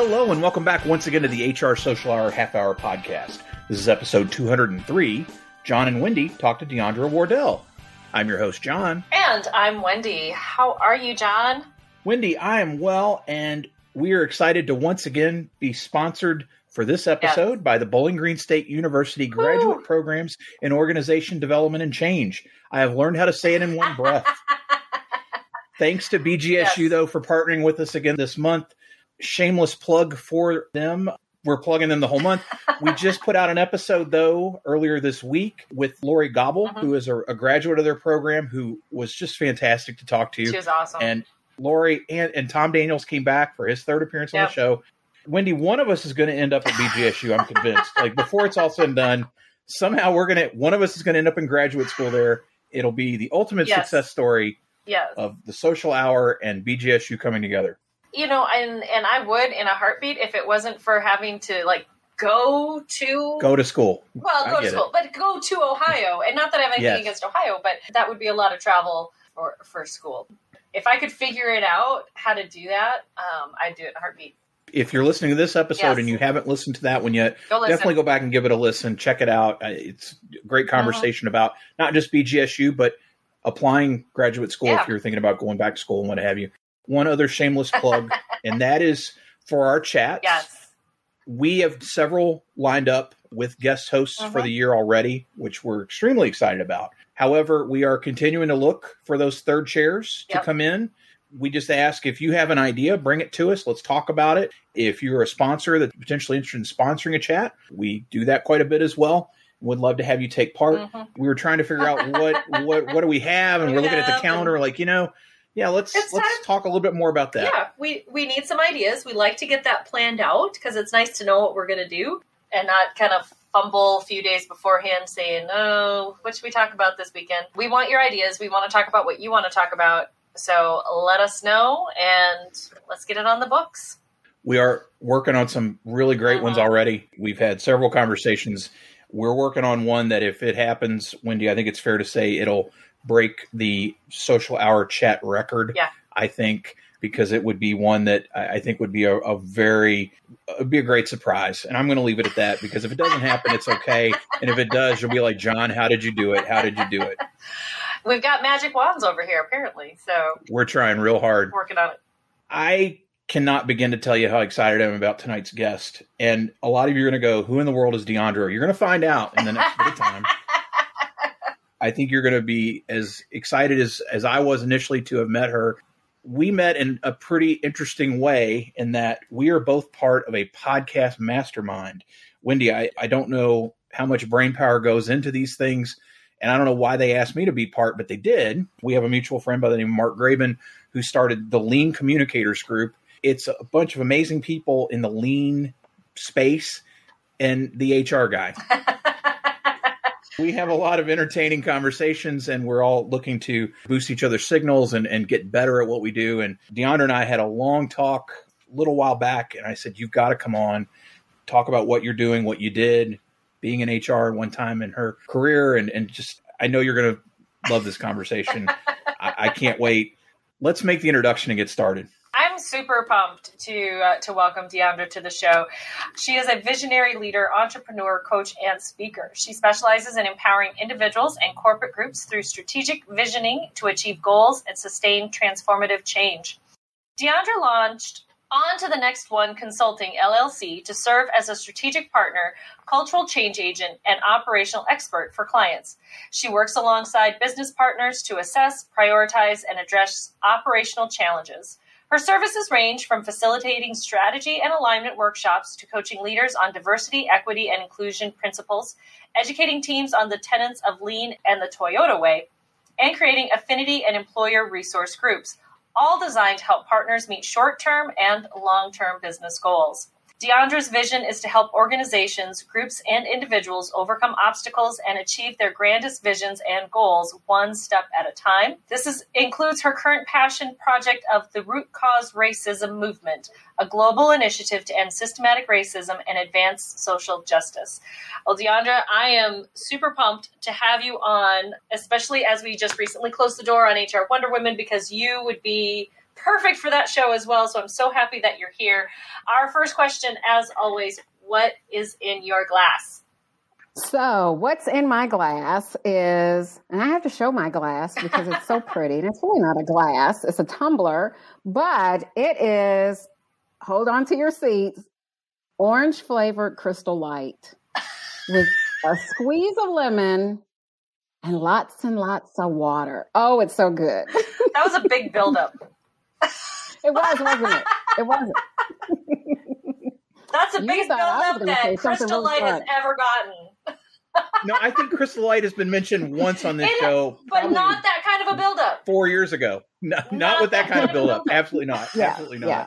Hello, and welcome back once again to the HR Social Hour Half Hour Podcast. This is episode 203. Jon and Wendy talk to Deondra Wardelle. I'm your host, Jon. And I'm Wendy. How are you, Jon? Wendy, I am well, and we are excited to once again be sponsored for this episode by the Bowling Green State University Graduate Programs in Organization Development and Change. I have learned how to say it in one breath. Thanks to BGSU, though, for partnering with us again this month. Shameless plug for them. We're plugging them the whole month. We just put out an episode, though, earlier this week with Lori Gobble, who is a graduate of their program, who was just fantastic to talk to. She was awesome. And Lori and Tom Daniels came back for his third appearance on the show. Wendy, one of us is going to end up at BGSU, I'm convinced. Like, before it's all said and done, somehow one of us is going to end up in graduate school there. It'll be the ultimate success story of the Social Hour and BGSU coming together. You know, and I would in a heartbeat if it wasn't for having to, like, go to school. Well, go to school, but go to Ohio. And not that I have anything against Ohio, but that would be a lot of travel for school. If I could figure it out how to do that, I'd do it in a heartbeat. If you're listening to this episode and you haven't listened to that one yet, definitely go back and give it a listen. Check it out. It's a great conversation about not just BGSU, but applying graduate school if you're thinking about going back to school and what have you. One other shameless plug, and that is for our chats. Yes. We have several lined up with guest hosts for the year already, which we're extremely excited about. However, we are continuing to look for those third chairs to come in. We just ask if you have an idea, bring it to us. Let's talk about it. If you're a sponsor that's potentially interested in sponsoring a chat, we do that quite a bit as well. Would love to have you take part. We were trying to figure out what do we have, and we're looking at the calendar like, let's talk a little bit more about that. Yeah, we need some ideas. We like to get that planned out because it's nice to know what we're going to do and not kind of fumble a few days beforehand saying, oh, what should we talk about this weekend? We want your ideas. We want to talk about what you want to talk about. So let us know and let's get it on the books. We are working on some really great ones already. We've had several conversations. We're working on one that if it happens, Wendy, I think it's fair to say it'll break the Social Hour chat record, I think, because it would be one that I think would be a great surprise. And I'm going to leave it at that because if it doesn't happen, it's okay. And if it does, you'll be like, Jon, how did you do it? How did you do it? We've got magic wands over here, apparently. So we're trying real hard. Working on it. I cannot begin to tell you how excited I am about tonight's guest. And a lot of you are going to go, who in the world is Deondra? You're going to find out in the next bit of time. I think you're going to be as excited as I was initially to have met her. We met in a pretty interesting way in that we are both part of a podcast mastermind. Wendy, I don't know how much brain power goes into these things, and I don't know why they asked me to be part, but they did. We have a mutual friend by the name of Mark Graban who started the Lean Communicators Group. It's a bunch of amazing people in the lean space and the HR guy. We have a lot of entertaining conversations, and we're all looking to boost each other's signals and get better at what we do. And Deondra and I had a long talk a little while back, and I said, you've got to come on, talk about what you're doing, what you did, being in HR at one time in her career. And just, I know you're going to love this conversation. I can't wait. Let's make the introduction and get started. I'm super pumped to welcome Deondra to the show. She is a visionary leader, entrepreneur, coach, and speaker. She specializes in empowering individuals and corporate groups through strategic visioning to achieve goals and sustain transformative change. Deondra launched On to the Next One Consulting LLC to serve as a strategic partner, cultural change agent, and operational expert for clients. She works alongside business partners to assess, prioritize, and address operational challenges. Her services range from facilitating strategy and alignment workshops to coaching leaders on diversity, equity, and inclusion principles, educating teams on the tenets of Lean and the Toyota Way, and creating affinity and employer resource groups, all designed to help partners meet short-term and long-term business goals. Deondra's vision is to help organizations, groups, and individuals overcome obstacles and achieve their grandest visions and goals one step at a time. This includes her current passion project of the Root Cause Racism Movement, a global initiative to end systematic racism and advance social justice. Well, Deondra, I am super pumped to have you on, especially as we just recently closed the door on HR Wonder Women, because you would be perfect for that show as well. So I'm so happy that you're here. Our first question, as always, what is in your glass? So what's in my glass is, and I have to show my glass because it's so pretty, and it's really not a glass, it's a tumbler, but it is, hold on to your seats, orange flavored Crystal Light with a squeeze of lemon and lots of water. Oh, it's so good. That was a big buildup. It was, wasn't it? It wasn't. That's the biggest buildup that Crystal Light has ever gotten. No, I think Crystal Light has been mentioned once on this show. But not that kind of a buildup. 4 years ago. No, not with that kind of buildup. Absolutely not. Yeah, absolutely not. Yeah.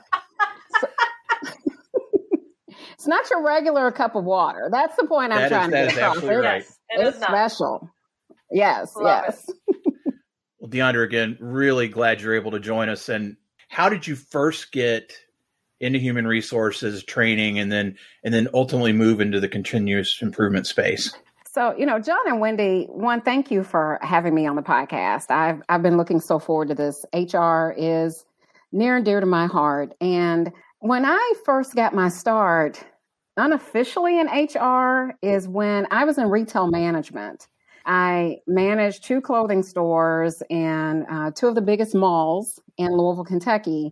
It's not your regular cup of water. That's the point I'm trying to get across. That is absolutely right. It's special. Yes, yes. Well, Deondra, again, really glad you're able to join us. And how did you first get into human resources training and then ultimately move into the continuous improvement space? So, you know, Jon and Wendy, one, thank you for having me on the podcast. I've been looking so forward to this. HR is near and dear to my heart. And when I first got my start unofficially in HR is when I was in retail management. I managed two clothing stores and two of the biggest malls in Louisville, Kentucky.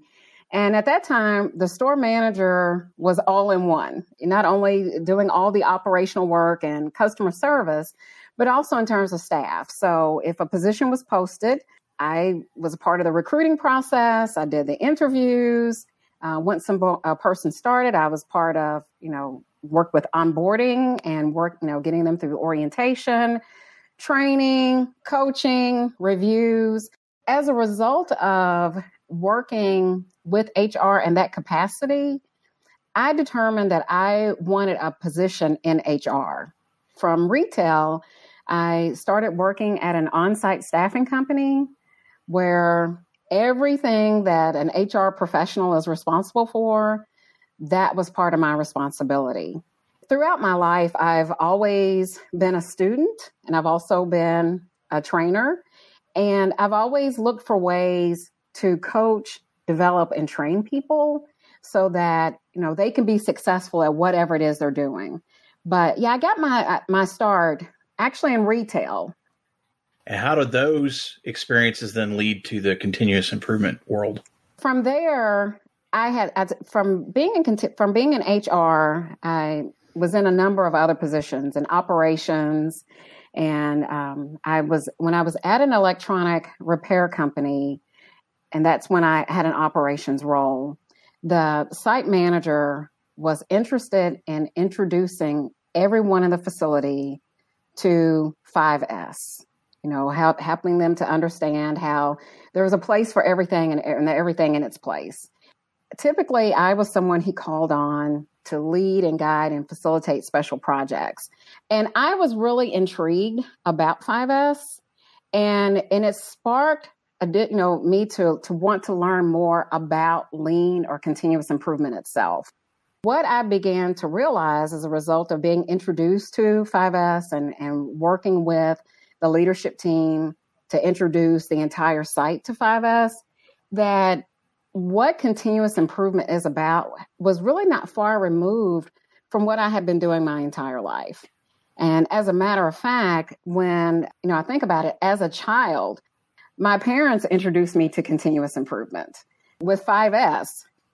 And at that time, the store manager was all in one, not only doing all the operational work and customer service, but also in terms of staff. So if a position was posted, I was a part of the recruiting process. I did the interviews. Once a person started, I was part of, you know, work with onboarding and work, you know, getting them through orientation, training, coaching, reviews. As a result of working with HR in that capacity, I determined that I wanted a position in HR. From retail, I started working at an on-site staffing company where everything that an HR professional is responsible for, that was part of my responsibility. Throughout my life, I've always been a student, and I've also been a trainer, and I've always looked for ways to coach, develop, and train people so that, you know, they can be successful at whatever it is they're doing. But yeah, I got my start actually in retail. And how do those experiences then lead to the continuous improvement world? From there, from being in HR, I was in a number of other positions in operations, and when I was at an electronic repair company, and that's when I had an operations role. The site manager was interested in introducing everyone in the facility to 5S. You know, helping them to understand how there was a place for everything and everything in its place. Typically, I was someone he called on to lead and guide and facilitate special projects. And I was really intrigued about 5S, and it sparked me to want to learn more about Lean or continuous improvement itself. What I began to realize as a result of being introduced to 5S and working with the leadership team to introduce the entire site to 5S, that what continuous improvement is about was really not far removed from what I had been doing my entire life. And as a matter of fact, when, you know, I think about it, as a child, my parents introduced me to continuous improvement with 5S,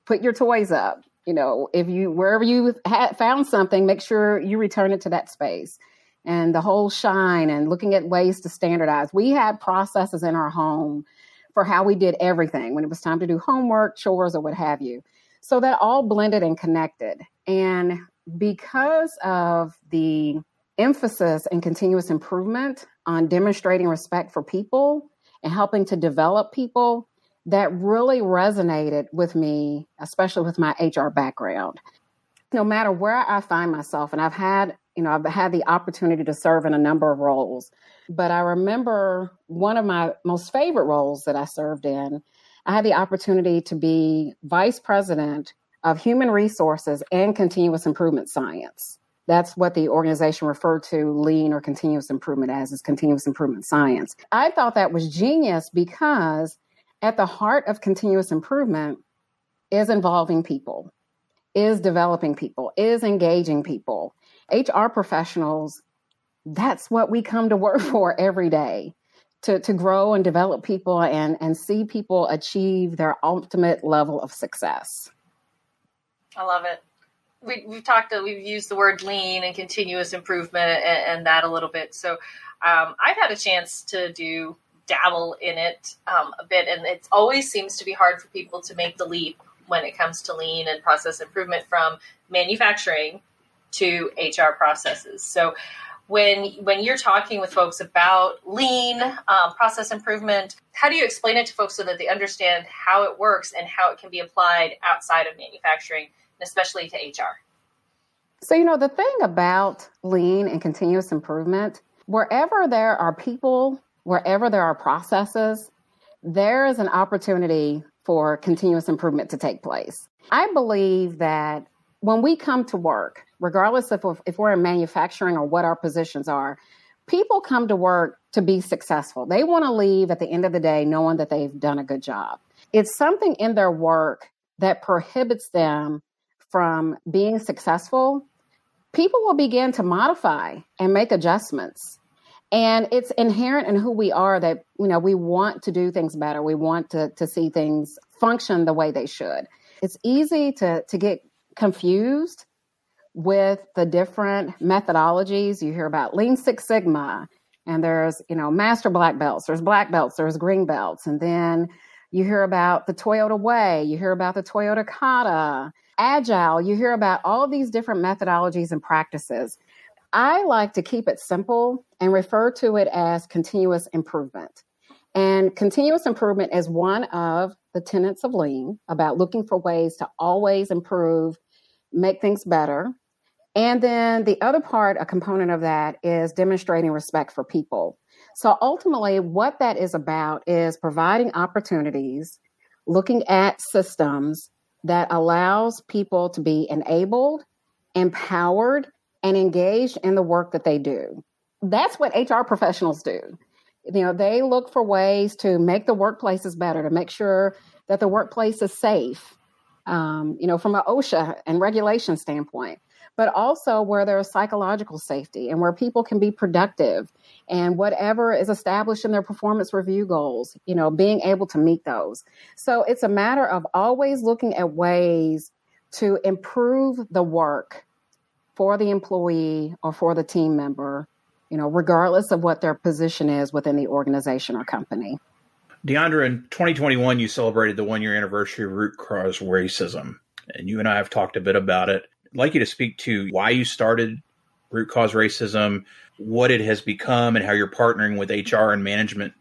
put your toys up, you know, wherever you found something, make sure you return it to that space. And the whole shine and looking at ways to standardize. We had processes in our home for how we did everything when it was time to do homework, chores, or what have you. So that all blended and connected. And because of the emphasis and continuous improvement on demonstrating respect for people and helping to develop people, that really resonated with me, especially with my HR background. No matter where I find myself, and I've had the opportunity to serve in a number of roles, but I remember one of my most favorite roles that I served in, I had the opportunity to be vice president of human resources and continuous improvement science. That's what the organization referred to Lean or continuous improvement as, is continuous improvement science. I thought that was genius because At the heart of continuous improvement is involving people, is developing people, is engaging people. HR professionals, that's what we come to work for every day, to grow and develop people and see people achieve their ultimate level of success. I love it. We've used the word lean and continuous improvement and that a little bit. So I've had a chance to dabble in it a bit. And it always seems to be hard for people to make the leap when it comes to lean and process improvement from manufacturing to HR processes. So when you're talking with folks about lean process improvement, how do you explain it to folks so that they understand how it works and how it can be applied outside of manufacturing, especially to HR? So, the thing about lean and continuous improvement, wherever there are people, wherever there are processes, there is an opportunity for continuous improvement to take place. I believe that when we come to work, regardless of if we're in manufacturing or what our positions are, people come to work to be successful. They want to leave at the end of the day knowing that they've done a good job. It's something in their work that prohibits them from being successful. People will begin to modify and make adjustments. And it's inherent in who we are that, we want to do things better. We want to see things function the way they should. It's easy to get confused with the different methodologies. You hear about Lean Six Sigma, and there's, master black belts, there's black belts, there's green belts. And then you hear about the Toyota Way, you hear about the Toyota Kata, Agile, you hear about all these different methodologies and practices. I like to keep it simple and refer to it as continuous improvement. And continuous improvement is one of the tenets of lean, about looking for ways to always improve, make things better. And then the other part, a component of that, is demonstrating respect for people. So ultimately, what that is about is providing opportunities, looking at systems that allows people to be enabled, empowered, and engaged in the work that they do. That's what HR professionals do. They look for ways to make the workplaces better, to make sure that the workplace is safe, from an OSHA and regulation standpoint, but also where there's psychological safety and where people can be productive and whatever is established in their performance review goals, being able to meet those. So it's a matter of always looking at ways to improve the work for the employee or for the team member, regardless of what their position is within the organization or company. Deondra, in 2021, you celebrated the one-year anniversary of Root Cause Racism, and you and I have talked a bit about it. I'd like you to speak to why you started Root Cause Racism, what it has become, and how you're partnering with HR and management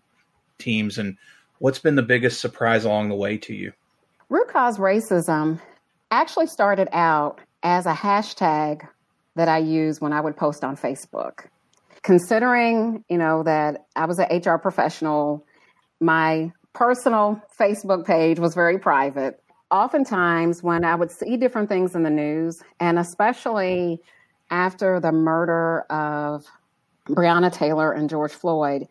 teams, and what's been the biggest surprise along the way to you? Root Cause Racism actually started out as a hashtag that I use when I would post on Facebook. Considering, that I was an HR professional, my personal Facebook page was very private. Oftentimes when I would see different things in the news, and especially after the murder of Breonna Taylor and George Floyd,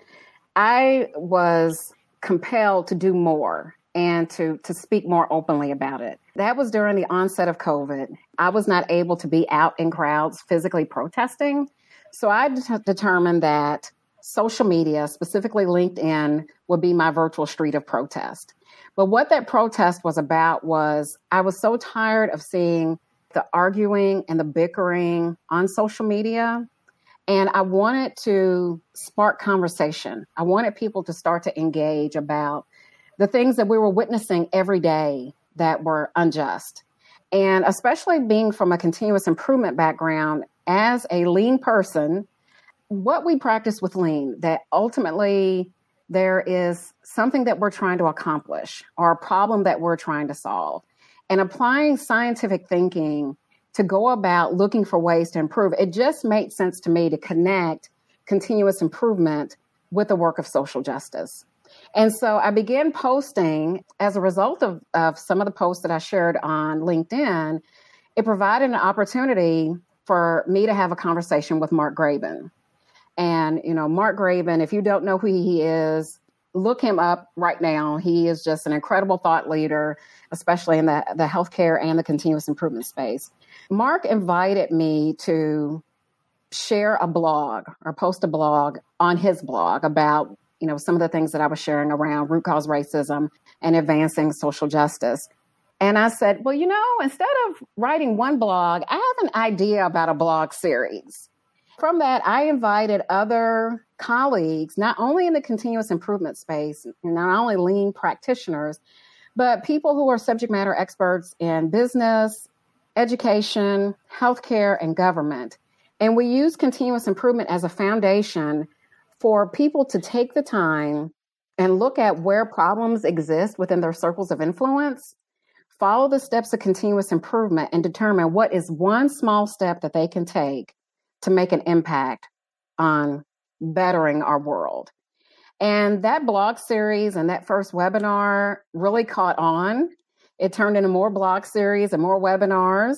I was compelled to do more and to speak more openly about it. That was during the onset of COVID. I was not able to be out in crowds physically protesting. So I determined that social media, specifically LinkedIn, would be my virtual street of protest. But what that protest was about was I was so tired of seeing the arguing and the bickering on social media, and I wanted to spark conversation. I wanted people to start to engage about the things that we were witnessing every day that were unjust. And especially being from a continuous improvement background, as a lean person, what we practice with lean, that ultimately there is something that we're trying to accomplish or a problem that we're trying to solve. And applying scientific thinking to go about looking for ways to improve, it just made sense to me to connect continuous improvement with the work of social justice. And so I began posting. As a result of some of the posts that I shared on LinkedIn, it provided an opportunity for me to have a conversation with Mark Graban. And, Mark Graban, if you don't know who he is, Look him up right now. He is just an incredible thought leader, especially in the healthcare and the continuous improvement space. Mark invited me to share a blog or post a blog on his blog about, you know, some of the things that I was sharing around root cause racism and advancing social justice. And I said, well, you know, instead of writing one blog, I have an idea about a blog series. From that, I invited other colleagues, not only in the continuous improvement space, not only lean practitioners, but people who are subject matter experts in business, education, healthcare, and government. And we use continuous improvement as a foundation for people to take the time and look at where problems exist within their circles of influence, follow the steps of continuous improvement, and determine what is one small step that they can take to make an impact on bettering our world. And that blog series and that first webinar really caught on. It turned into more blog series and more webinars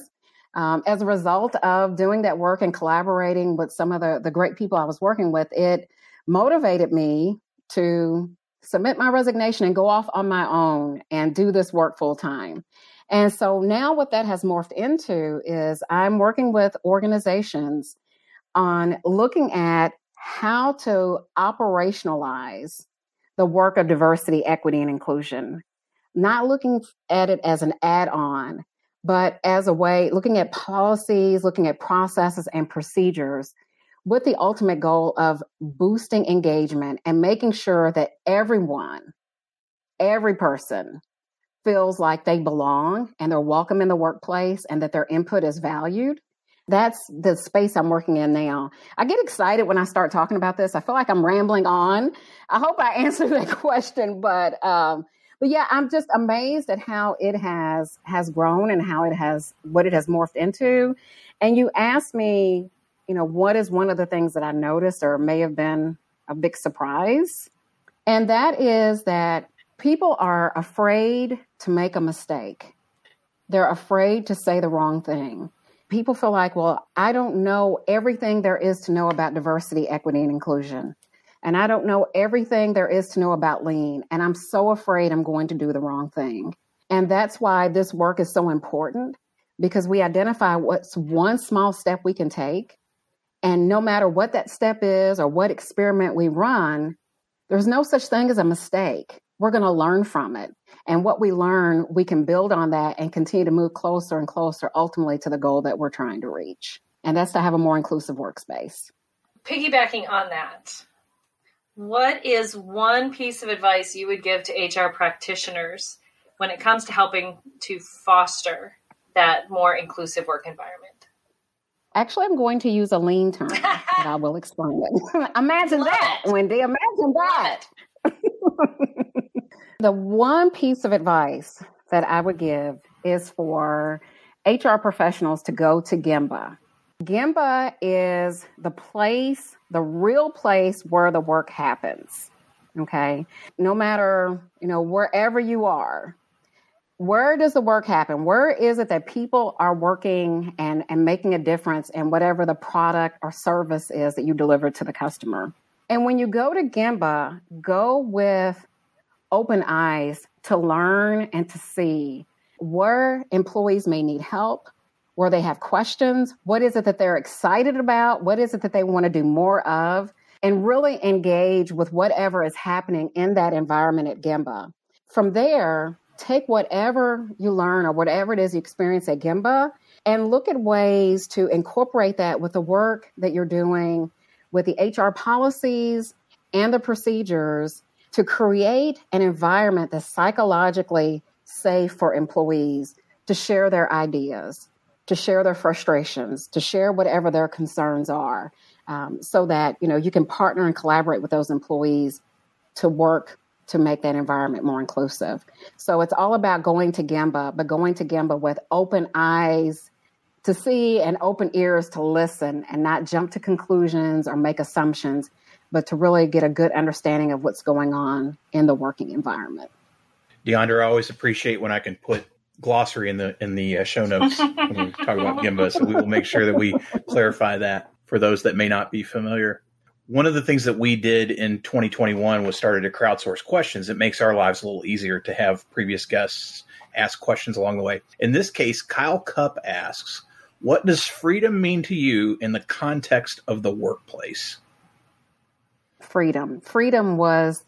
as a result of doing that work and collaborating with some of the great people I was working with. It motivated me to submit my resignation and go off on my own and do this work full time. And so now what that has morphed into is I'm working with organizations on looking at how to operationalize the work of diversity, equity, and inclusion. Not looking at it as an add-on, but as a way, looking at policies, looking at processes and procedures with the ultimate goal of boosting engagement and making sure that everyone, every person feels like they belong and they're welcome in the workplace and that their input is valued. That's the space I'm working in now. I get excited when I start talking about this. I feel like I'm rambling on. I hope I answered that question, but yeah, I'm just amazed at how it has grown and how it has, what it has morphed into. And you asked me, you know, what is one of the things that I noticed or may have been a big surprise? And that is that people are afraid to make a mistake. They're afraid to say the wrong thing. People feel like, well, I don't know everything there is to know about diversity, equity, and inclusion. And I don't know everything there is to know about lean. And I'm so afraid I'm going to do the wrong thing. And that's why this work is so important, because we identify what's one small step we can take. And no matter what that step is or what experiment we run, there's no such thing as a mistake. We're going to learn from it. And what we learn, we can build on that and continue to move closer and closer, ultimately, to the goal that we're trying to reach. And that's to have a more inclusive workspace. Piggybacking on that, what is one piece of advice you would give to HR practitioners when it comes to helping to foster that more inclusive work environment? Actually, I'm going to use a lean term, but I will explain it. Imagine that, Wendy. Imagine that. The one piece of advice that I would give is for HR professionals to go to Gemba. Gemba is the place, the real place where the work happens, okay? No matter, you know, wherever you are, where does the work happen? Where is it that people are working and making a difference in whatever the product or service is that you deliver to the customer? And when you go to Gemba, go with open eyes to learn and to see where employees may need help, where they have questions, what is it that they're excited about, what is it that they want to do more of, and really engage with whatever is happening in that environment at Gemba. From there, take whatever you learn or whatever it is you experience at Gemba and look at ways to incorporate that with the work that you're doing, with the HR policies and the procedures to create an environment that's psychologically safe for employees to share their ideas, to share their frustrations, to share whatever their concerns are, so that, you know, you can partner and collaborate with those employees to work to make that environment more inclusive. So it's all about going to Gemba, but going to Gemba with open eyes to see and open ears to listen and not jump to conclusions or make assumptions, but to really get a good understanding of what's going on in the working environment. Deondra, I always appreciate when I can put glossary in the show notes when we talk about Gemba, so we will make sure that we clarify that for those that may not be familiar. One of the things that we did in 2021 was started to crowdsource questions. It makes our lives a little easier to have previous guests ask questions along the way. In this case, Kyle Cupp asks, what does freedom mean to you in the context of the workplace? Freedom. Freedom was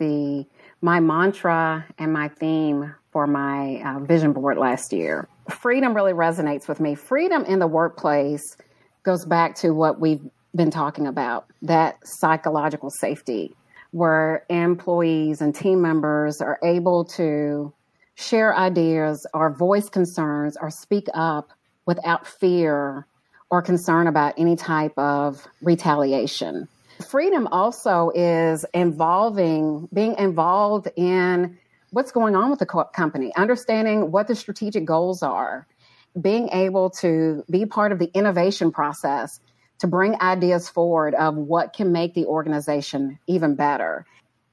my mantra and my theme for my vision board last year. Freedom really resonates with me. Freedom in the workplace goes back to what we've been talking about, that psychological safety, where employees and team members are able to share ideas or voice concerns or speak up without fear or concern about any type of retaliation. Freedom also is being involved in what's going on with the company, understanding what the strategic goals are, being able to be part of the innovation process to bring ideas forward of what can make the organization even better.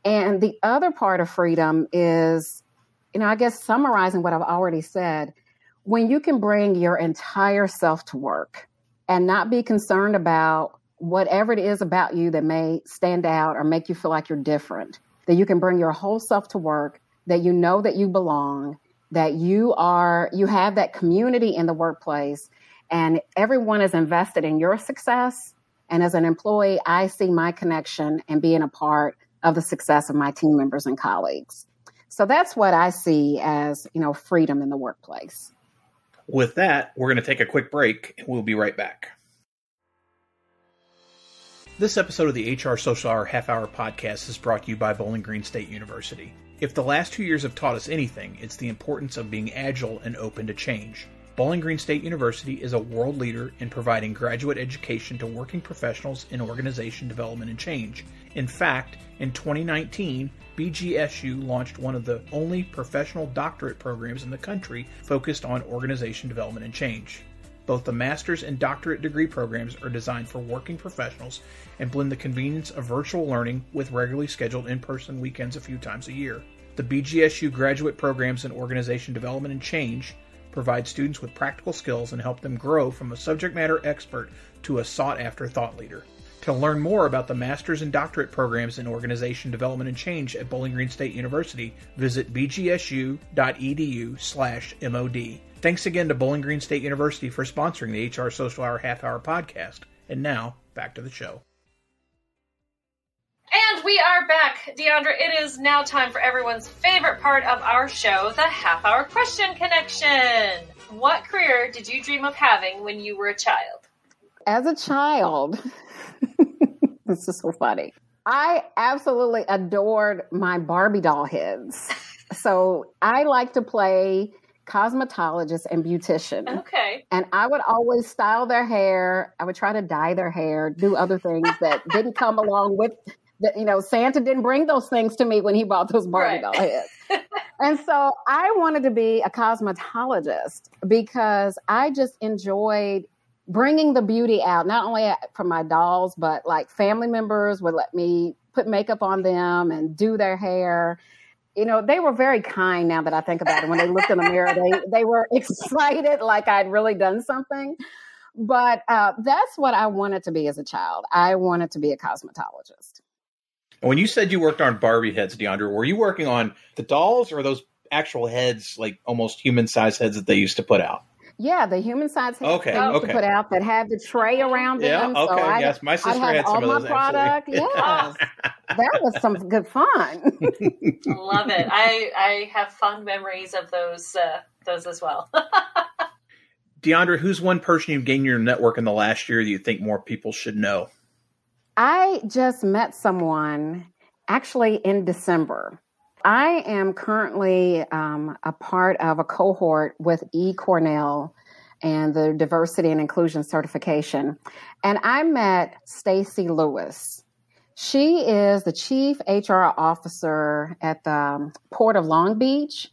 And the other part of freedom is, I guess summarizing what I've already said, when you can bring your entire self to work and not be concerned about whatever it is about you that may stand out or make you feel like you're different, that you can bring your whole self to work, that you know that you belong, that you have that community in the workplace, and everyone is invested in your success. And as an employee, I see my connection and being a part of the success of my team members and colleagues. So that's what I see as, freedom in the workplace. With that, we're going to take a quick break and we'll be right back. This episode of the HR Social Hour Half Hour Podcast is brought to you by Bowling Green State University. If the last 2 years have taught us anything, it's the importance of being agile and open to change. Bowling Green State University is a world leader in providing graduate education to working professionals in organization development and change. In fact, in 2019, BGSU launched one of the only professional doctorate programs in the country focused on organization development and change. Both the master's and doctorate degree programs are designed for working professionals and blend the convenience of virtual learning with regularly scheduled in-person weekends a few times a year. The BGSU graduate programs in organization development and change provide students with practical skills and help them grow from a subject matter expert to a sought-after thought leader. To learn more about the master's and doctorate programs in organization development and change at Bowling Green State University, visit bgsu.edu/MOD. Thanks again to Bowling Green State University for sponsoring the HR Social Hour Half Hour Podcast. And now, back to the show. And we are back, Deondra. It is now time for everyone's favorite part of our show, the Half Hour Question Connection. What career did you dream of having when you were a child? As a child, this is so funny. I absolutely adored my Barbie doll heads. So I like to play cosmetologist and beautician. Okay. And I would always style their hair. I would try to dye their hair, do other things that didn't come along with, Santa didn't bring those things to me when he bought those Barbie doll heads. And so I wanted to be a cosmetologist because I just enjoyed bringing the beauty out, not only from my dolls, but like family members would let me put makeup on them and do their hair. They were very kind now that I think about it. When they looked in the mirror, they were excited like I'd really done something. But that's what I wanted to be as a child. I wanted to be a cosmetologist. And when you said you worked on Barbie heads, Deondra, were you working on the dolls or those actual heads, like almost human-sized heads that they used to put out? Yeah, the human-sized heads they used to put out that had the tray around them. Okay, so yes. My sister had some of those. Yes. That was some good fun. Love it. I have fond memories of those as well. Deondra, who's one person you've gained in your network in the last year that you think more people should know? I just met someone actually in December. I am currently a part of a cohort with eCornell and the diversity and inclusion certification. And I met Stacey Lewis. She is the chief HR officer at the Port of Long Beach.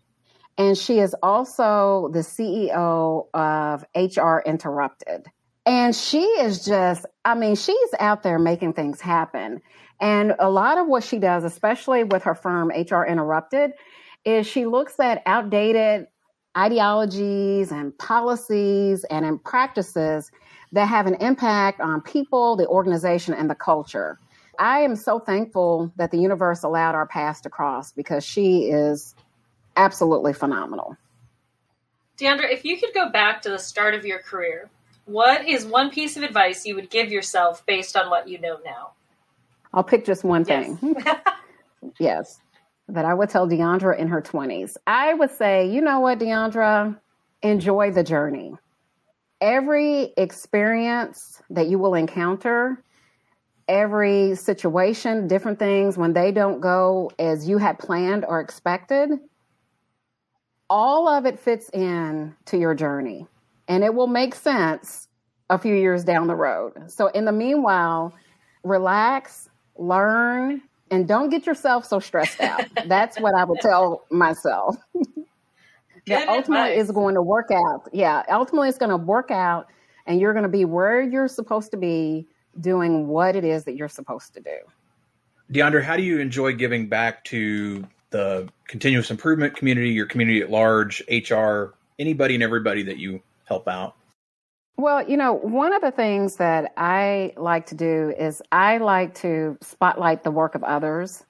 And she is also the CEO of HR Interrupted. And she is she's out there making things happen. And a lot of what she does, especially with her firm, HR Interrupted, is she looks at outdated ideologies and policies and practices that have an impact on people, the organization, and the culture. I am so thankful that the universe allowed our paths to cross, because she is absolutely phenomenal. Deondra, if you could go back to the start of your career, what is one piece of advice you would give yourself based on what you know now? I'll pick just one thing. Yes. Yes, that I would tell Deondra in her 20s. I would say, you know what, Deondra, enjoy the journey. Every experience that you will encounter, every situation, different things, when they don't go as you had planned or expected, all of it fits in to your journey, and it will make sense a few years down the road. So in the meanwhile, relax, learn, and don't get yourself so stressed out. That's what I would tell myself. That ultimately is going to work out. Yeah, ultimately it's going to work out, and you're going to be where you're supposed to be doing what it is that you're supposed to do. Deondra, how do you enjoy giving back to the continuous improvement community, your community at large, HR, anybody and everybody that you help out? Well, you know, one of the things that I like to do is I like to spotlight the work of others,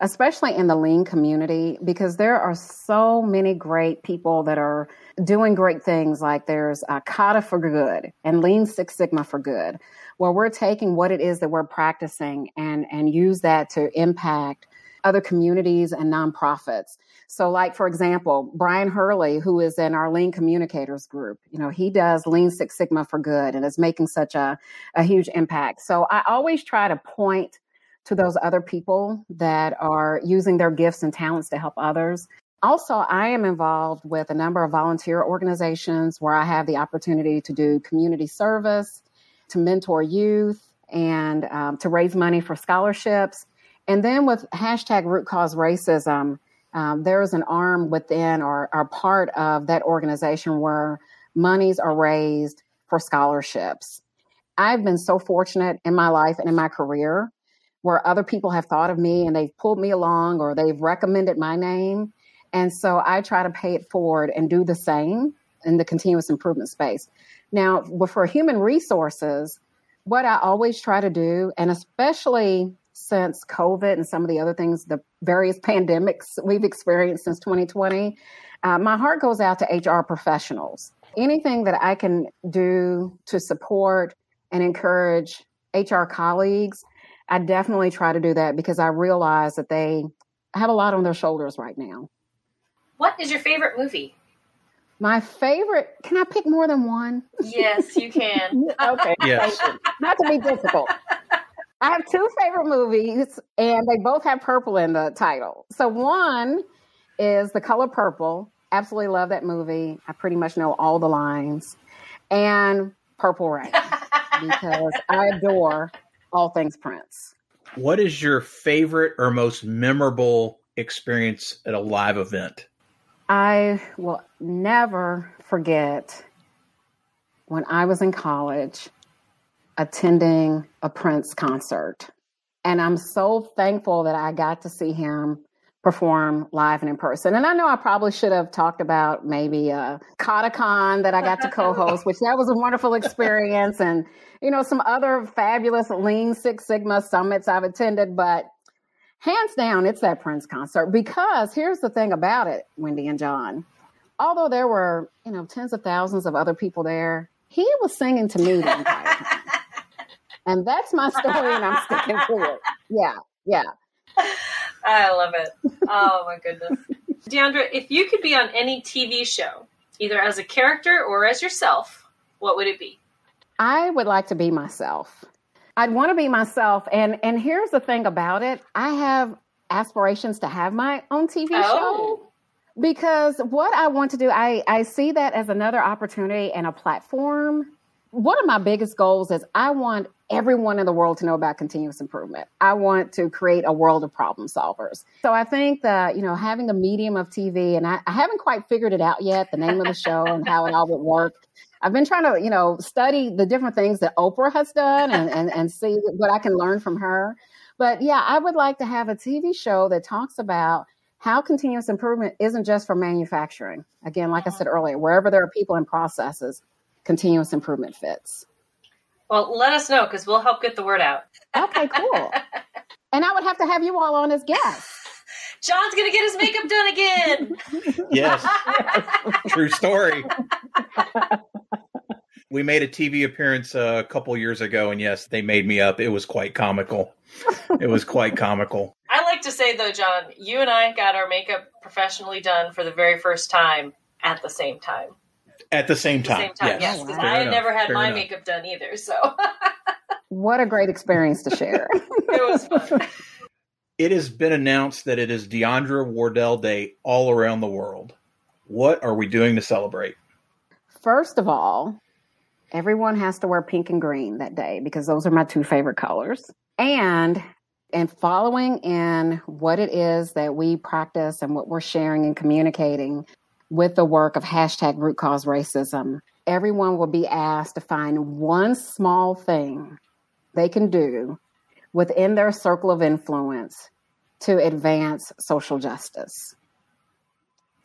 especially in the Lean community, because there are so many great people that are doing great things. Like there's Kata for Good and Lean 6 Sigma for Good, where we're taking what it is that we're practicing and use that to impact other communities and nonprofits. So like, for example, Brian Hurley, who is in our Lean Communicators Group, you know, he does Lean 6 Sigma for Good and is making such a huge impact. So I always try to point to those other people that are using their gifts and talents to help others. Also, I am involved with a number of volunteer organizations where I have the opportunity to do community service, to mentor youth, and to raise money for scholarships. And then with hashtag Root Cause Racism, there is an arm within or part of that organization where monies are raised for scholarships. I've been so fortunate in my life and in my career where other people have thought of me and they've pulled me along or they've recommended my name. And so I try to pay it forward and do the same in the continuous improvement space. Now, for human resources, what I always try to do, and especially since COVID and some of the other things, the various pandemics we've experienced since 2020, my heart goes out to HR professionals. Anything that I can do to support and encourage HR colleagues, I definitely try to do that, because I realize that they have a lot on their shoulders right now. What is your favorite movie? My favorite, can I pick more than one? Yes, you can. Okay. Yes. Not to be difficult. I have two favorite movies, and they both have purple in the title. So one is The Color Purple. Absolutely love that movie. I pretty much know all the lines. And Purple Rain, because I adore all things Prince. What is your favorite or most memorable experience at a live event? I will never forget when I was in college attending a Prince concert. And I'm so thankful that I got to see him perform live and in person. And I know I probably should have talked about maybe a KataCon that I got to co-host, which that was a wonderful experience. And, you know, some other fabulous Lean 6 Sigma summits I've attended, but hands down, it's that Prince concert. Because here's the thing about it, Wendy and Jon, although there were, you know, tens of thousands of other people there, he was singing to me the entire time. And that's my story, and I'm sticking to it. Yeah, yeah. I love it. Oh, my goodness. Deondra, if you could be on any TV show, either as a character or as yourself, what would it be? I would like to be myself. I'd want to be myself. And here's the thing about it. I have aspirations to have my own TV show. Because what I want to do, I see that as another opportunity and a platform. One of my biggest goals is I want everyone in the world to know about continuous improvement. I want to create a world of problem solvers. So I think that, you know, having a medium of TV, and I haven't quite figured it out yet, the name of the show and how it all would work. I've been trying to, you know, study the different things that Oprah has done and see what I can learn from her. But yeah, I would like to have a TV show that talks about how continuous improvement isn't just for manufacturing. Again, like I said earlier, wherever there are people and processes, continuous improvement fits. Well, let us know because we'll help get the word out. Okay, cool. And I would have to have you all on as guests. Jon's going to get his makeup done again. Yes. True story. We made a TV appearance a couple years ago, and yes, they made me up. It was quite comical. It was quite comical. I like to say, though, Jon, you and I got our makeup professionally done for the very first time at the same time. At the same time. Yes. Because I had never had my makeup done either. So, what a great experience to share. It was fun. It has been announced that it is Deondra Wardelle Day all around the world. What are we doing to celebrate? First of all, everyone has to wear pink and green that day because those are my two favorite colors. And following in what it is that we practice and what we're sharing and communicating with the work of hashtag Root Cause Racism, everyone will be asked to find one small thing they can do within their circle of influence to advance social justice.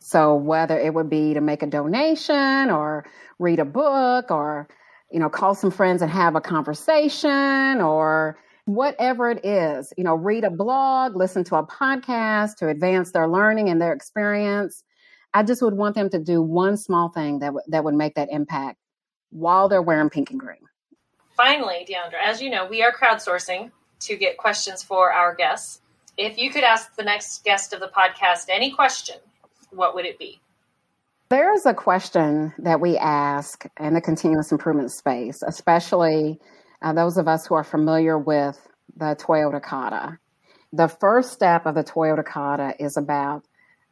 So whether it would be to make a donation or read a book or, you know, call some friends and have a conversation or whatever it is, you know, read a blog, listen to a podcast to advance their learning and their experience. I just would want them to do one small thing that would make that impact while they're wearing pink and green. Finally, Deondra, as you know, we are crowdsourcing to get questions for our guests. If you could ask the next guest of the podcast any question, what would it be? There's a question that we ask in the continuous improvement space, especially those of us who are familiar with the Toyota Kata. The first step of the Toyota Kata is about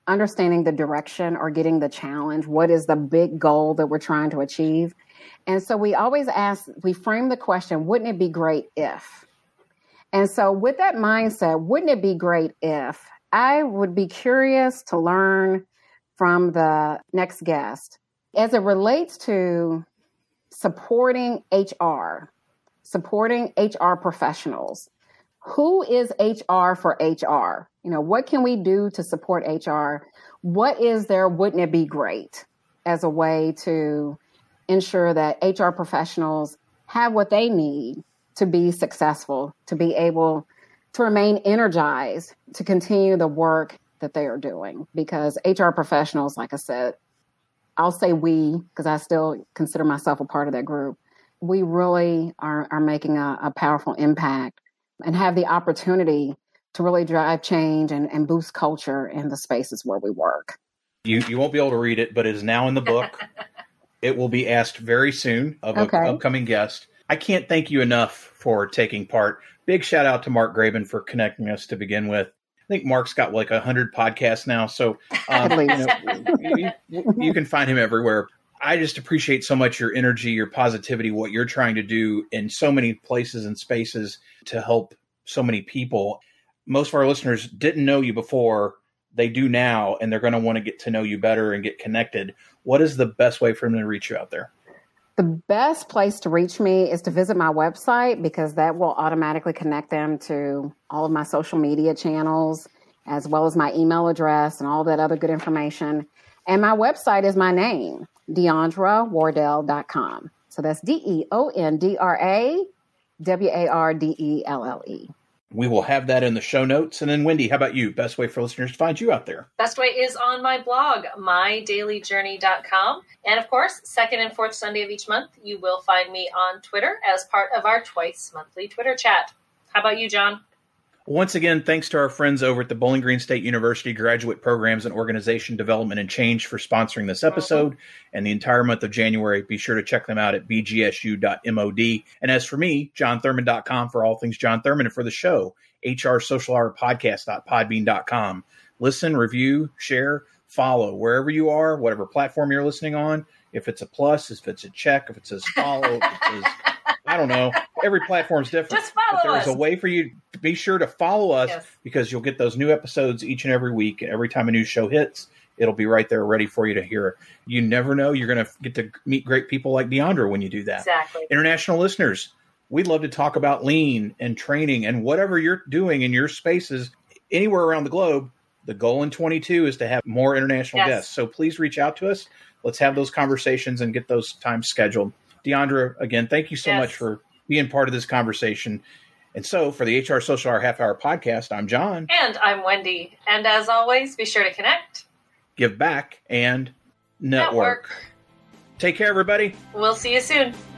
understanding the direction or getting the challenge. What is the big goal that we're trying to achieve? And so we always ask, we frame the question, wouldn't it be great if? And so with that mindset, wouldn't it be great if, I would be curious to learn from the next guest as it relates to supporting HR professionals. Who is HR for HR? You know, what can we do to support HR? What is there, wouldn't it be great, as a way to ensure that HR professionals have what they need to be successful, to be able to remain energized, to continue the work that they are doing. Because HR professionals, like I said, I'll say we, because I still consider myself a part of that group, we really are making a powerful impact and have the opportunity to really drive change and boost culture in the spaces where we work. You won't be able to read it, but it is now in the book. It will be asked very soon of an upcoming guest. I can't thank you enough for taking part. Big shout out to Mark Graban for connecting us to begin with. I think Mark's got like 100 podcasts now, so you can find him everywhere. I just appreciate so much your energy, your positivity, what you're trying to do in so many places and spaces to help so many people. Most of our listeners didn't know you before. They do now, and they're going to want to get to know you better and get connected. What is the best way for them to reach you out there? The best place to reach me is to visit my website, because that will automatically connect them to all of my social media channels, as well as my email address and all that other good information. And my website is my name, DeondraWardelle.com. So that's DeondraWardelle. We will have that in the show notes. And then, Wendy, how about you? Best way for listeners to find you out there? Best way is on my blog, mydailyjourney.com. And, of course, second and fourth Sunday of each month, you will find me on Twitter as part of our twice-monthly Twitter chat. How about you, Jon? Once again, thanks to our friends over at the Bowling Green State University Graduate Programs in Organization Development and Change for sponsoring this episode and the entire month of January. Be sure to check them out at bgsu.mod. And as for me, johnthurman.com for all things Jon Thurman, and for the show, hrsocialhourpodcast.podbean.com. Listen, review, share, follow wherever you are, whatever platform you're listening on. If it's a plus, if it's a check, if it says follow, if it says I don't know. Every platform's different. Just follow us. But there is a way for you to be sure to follow us, because you'll get those new episodes each and every week. And every time a new show hits, it'll be right there ready for you to hear it. You never know. You're going to get to meet great people like Deondra when you do that. Exactly. International listeners, we'd love to talk about lean and training and whatever you're doing in your spaces anywhere around the globe. The goal in 2022 is to have more international guests. So please reach out to us. Let's have those conversations and get those times scheduled. Deondra, again, thank you so much for being part of this conversation. And so for the HR Social Hour Half Hour podcast, I'm Jon. And I'm Wendy. And as always, be sure to connect, give back, and network. Take care, everybody. We'll see you soon.